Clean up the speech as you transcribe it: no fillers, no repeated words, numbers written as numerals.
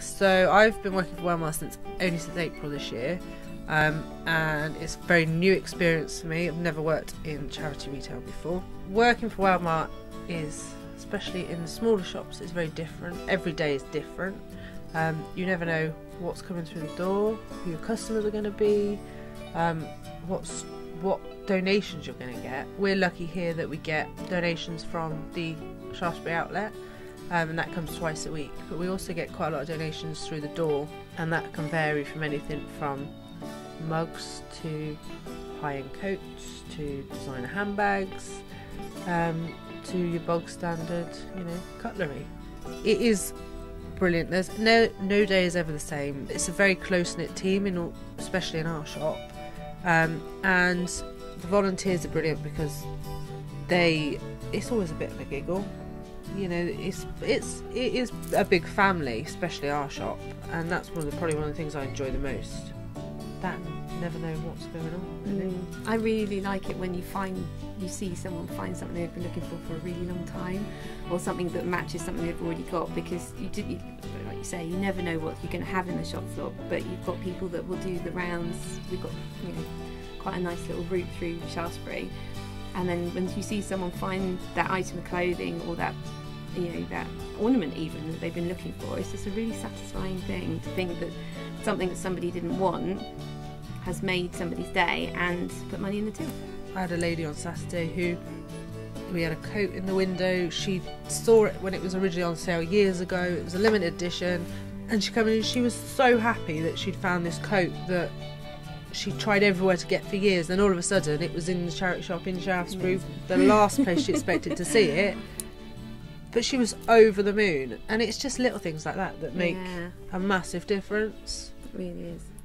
work. So I've been working for Weldmar only since April this year, and it's a very new experience for me. I've never worked in charity retail before. Working for Weldmar is, especially in the smaller shops, is very different. Every day is different. You never know what's coming through the door, who your customers are going to be, what donations you're going to get. We're lucky here that we get donations from the Shaftesbury outlet, and that comes twice a week, but we also get quite a lot of donations through the door, and that can vary from anything from mugs to high-end coats to designer handbags, to your bog standard, you know, cutlery. It is brilliant. There's no day is ever the same. It's a very close-knit team, especially in our shop, and the volunteers are brilliant because it's always a bit of a giggle. You know, it is a big family, especially our shop, and that's probably one of the things I enjoy the most. That you never know what's going on. Really. I really like it when you see someone find something they've been looking for a really long time, or something that matches something they've already got, because like you say, you never know what you're going to have in the shop floor. But you've got people that will do the rounds. We've got, you know, quite a nice little route through Shaftesbury, and then when you see someone find that item of clothing or that, you know, that ornament even that they've been looking for, it's just a really satisfying thing to think that something that somebody didn't want has made somebody's day and put money in the till. I had a lady on Saturday who, we had a coat in the window, she saw it when it was originally on sale years ago, it was a limited edition, and she came in and she was so happy that she'd found this coat that she tried everywhere to get for years, then all of a sudden it was in the charity shop in Shaftesbury, the last place she expected to see it, but she was over the moon. And it's just little things like that that make a massive difference. It really is.